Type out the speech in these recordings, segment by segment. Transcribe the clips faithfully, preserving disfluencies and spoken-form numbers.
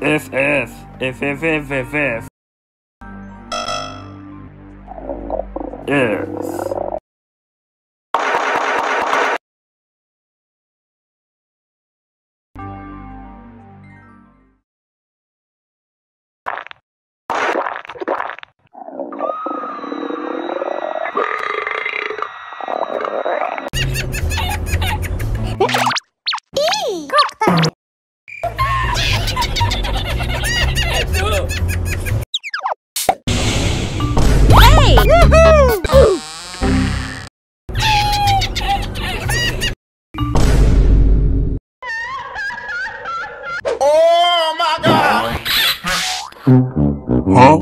F F F F F F F Yes. Huh? Air.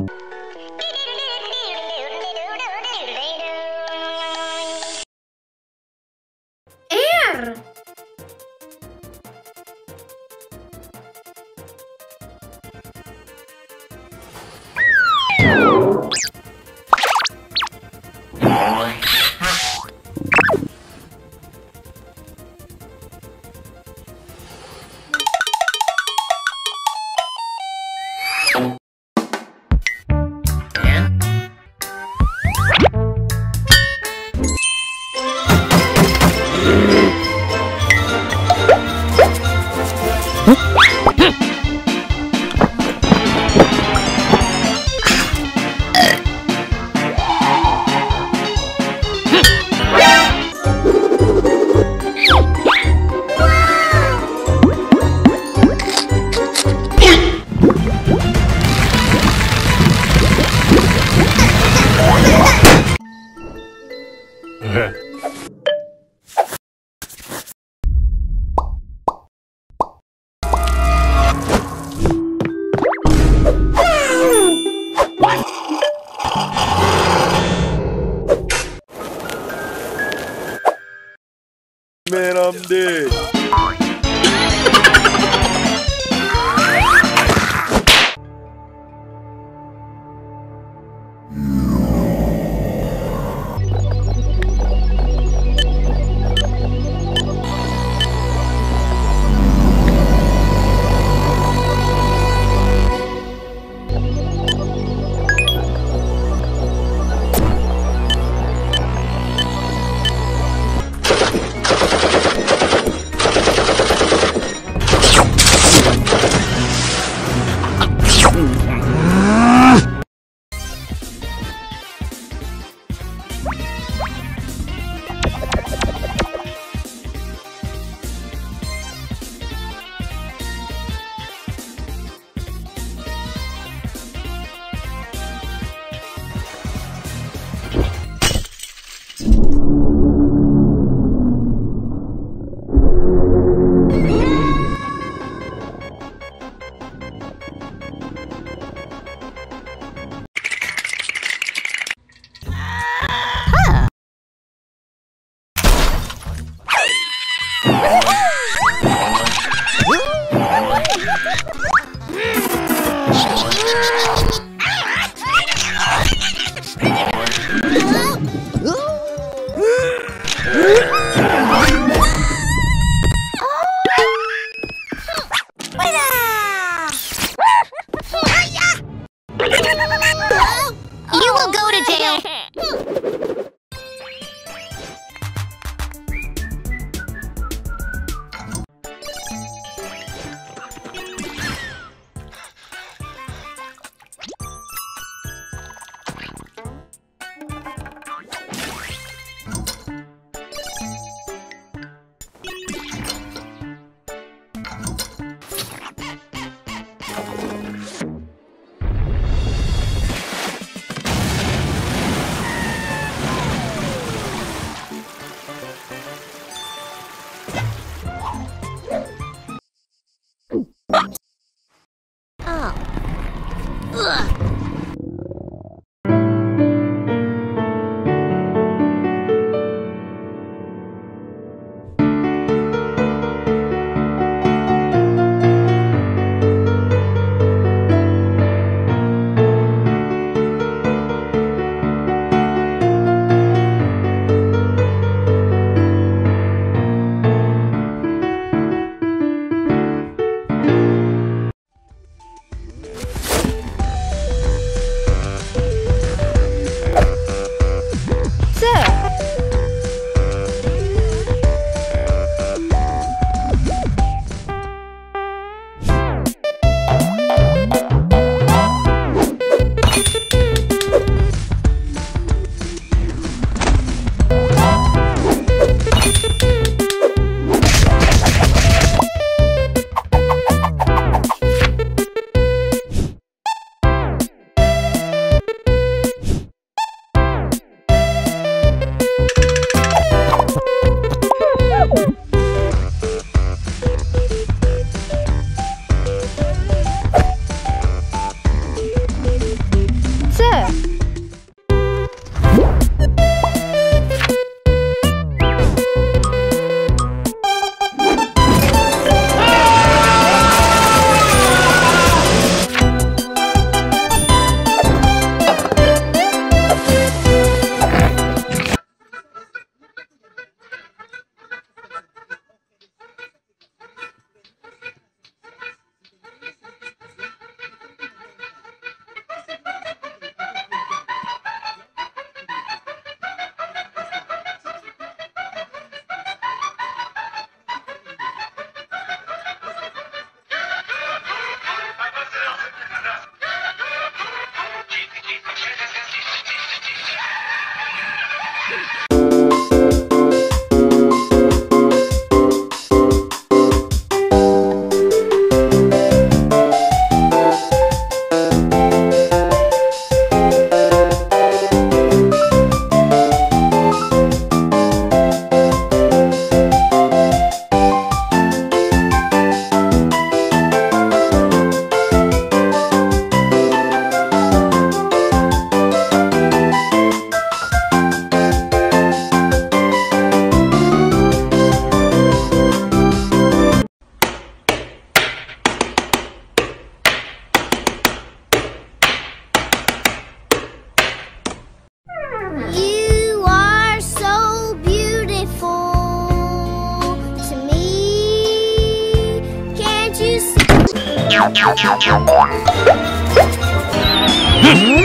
Man, I'm dead. Hm.